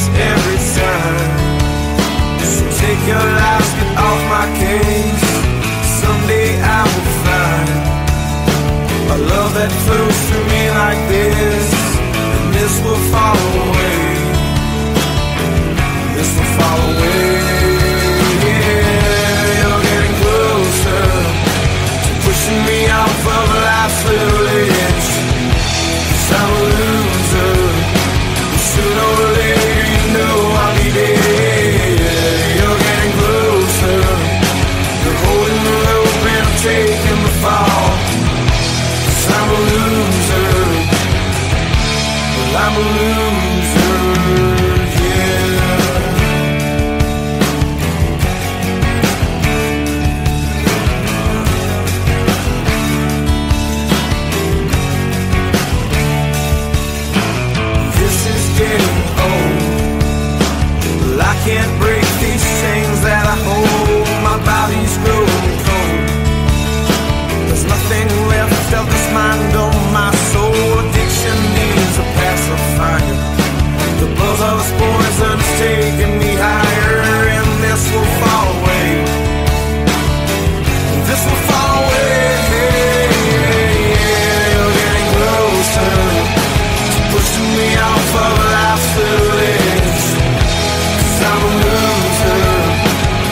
this every time. So take your lies, get off my case. Someday I will find a love that flows through me like this, and this will fall away. This will fall away. Yeah, you're getting closer to pushing me off of life's little edge. 'Cause I'm a loser, but sooner or later you know I'll be dead. Yeah, you're getting closer. You're holding the rope and I'm taking the fall. 'Cause I'm a loser. Well, I'm a loser. Can't break these chains that I hold. My body's growing cold. There's nothing left of this mind on my soul. Addiction needs a pacifier. The buzz of this poison's taking me higher, and this will fall away. This will fall away. Yeah, you're getting closer to pushing me off of life's little edge. I'm a loser,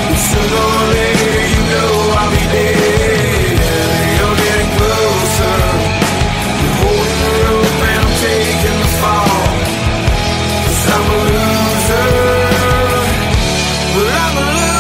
but sooner or later you know I'll be dead. You're getting closer. You're holding the rope and I'm taking the fall. 'Cause I'm a loser. Well, I'm a loser.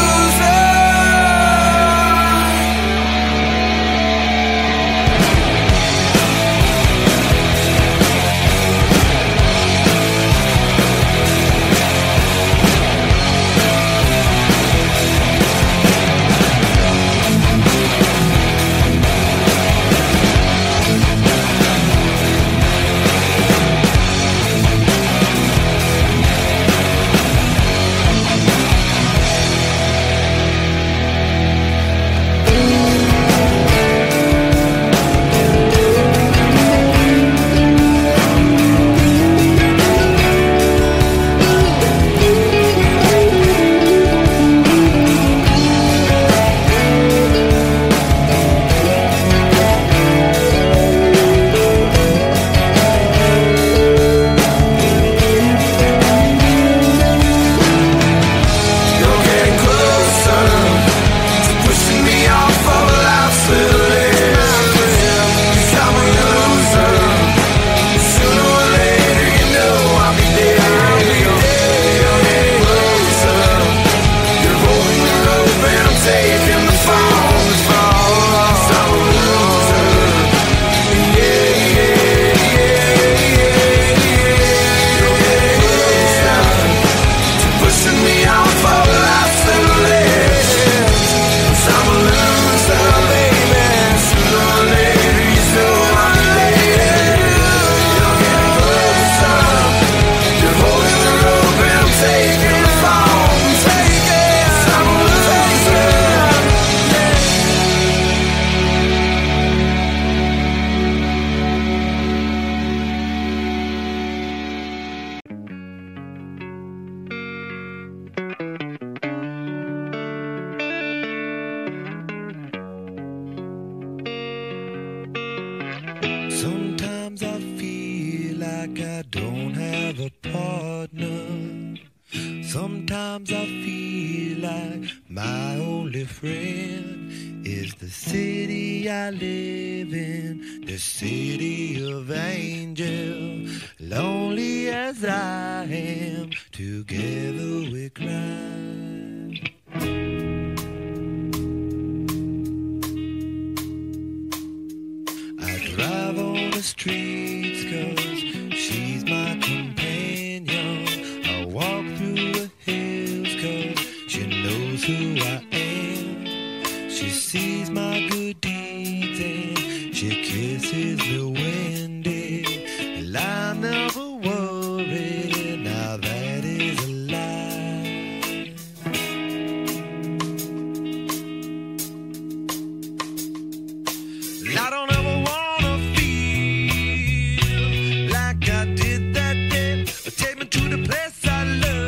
To the place I love.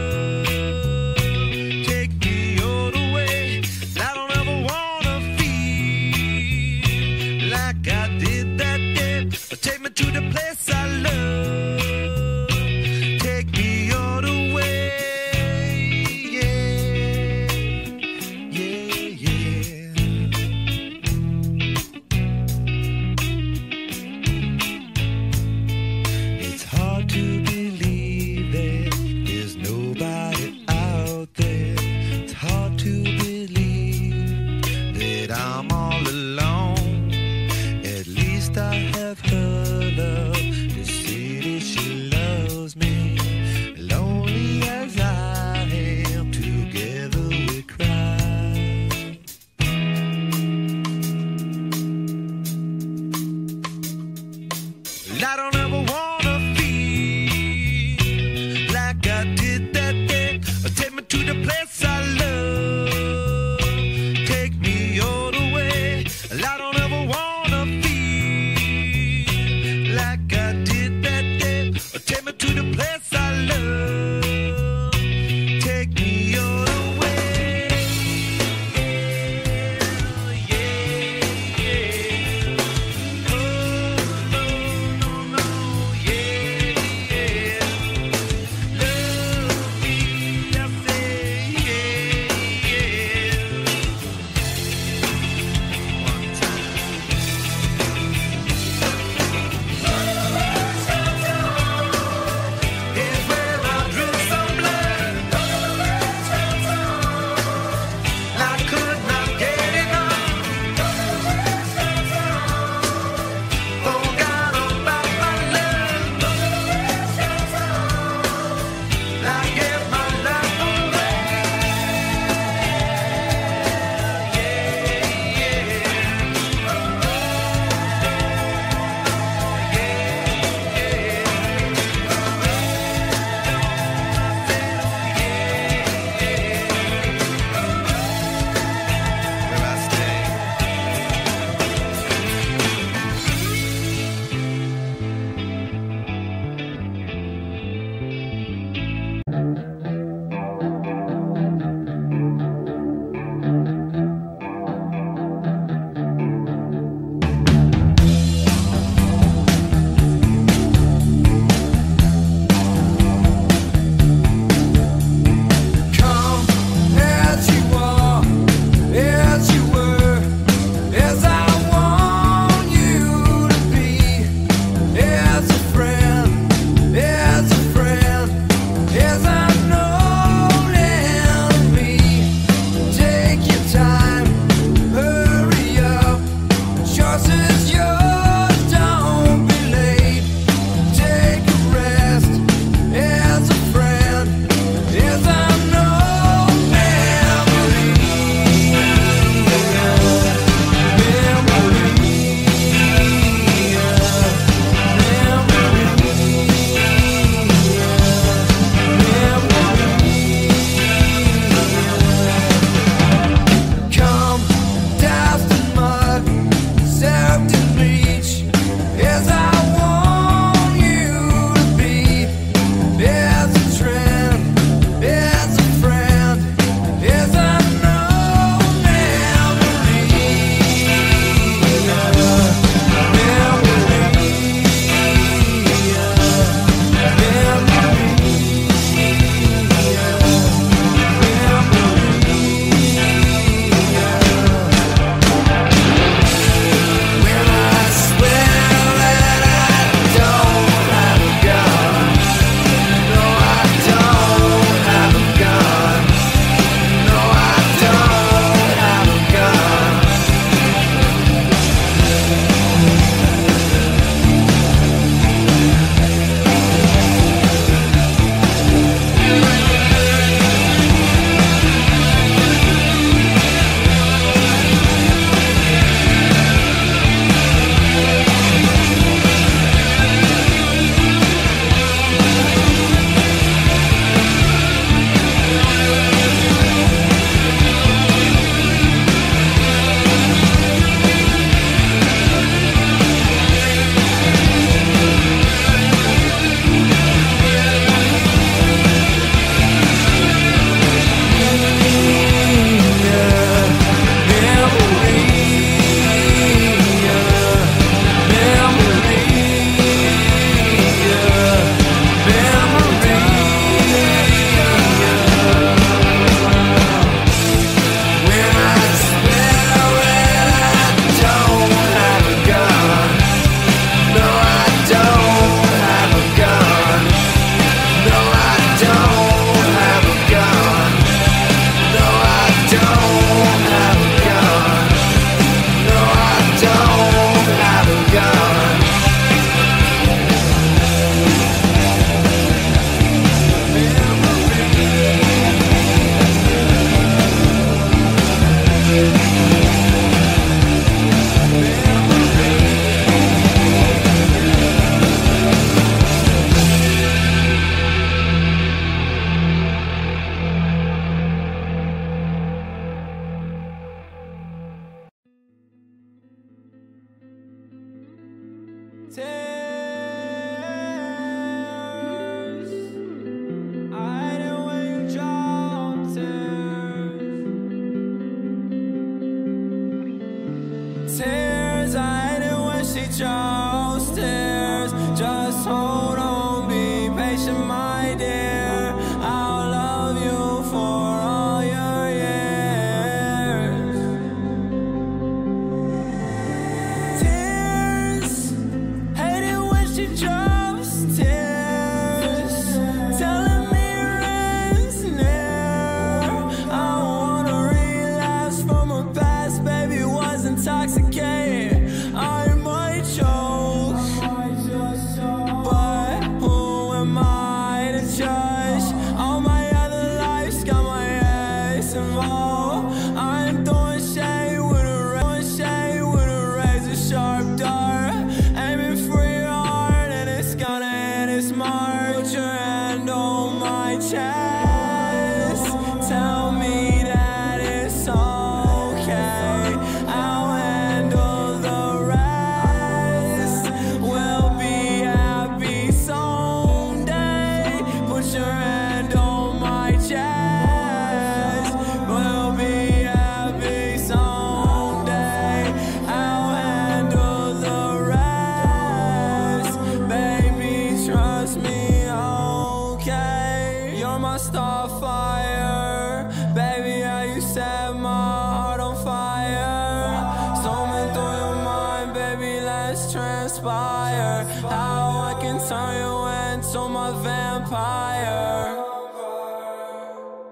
my starfire. Baby, how you set my heart on fire. Storming through your mind, baby, let's transpire. How I can turn you into my vampire.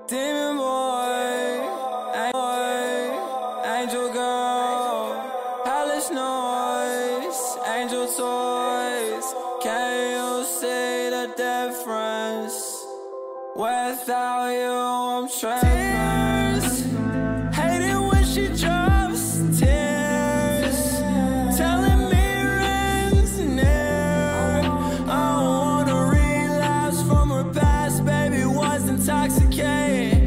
Demon boy, angel girl, hellish noise, angel toys. Can you see the difference? Without you, I'm trapped. Hate it when she drops tears, telling me rings near. I don't wanna relapse from her past, baby was intoxicated.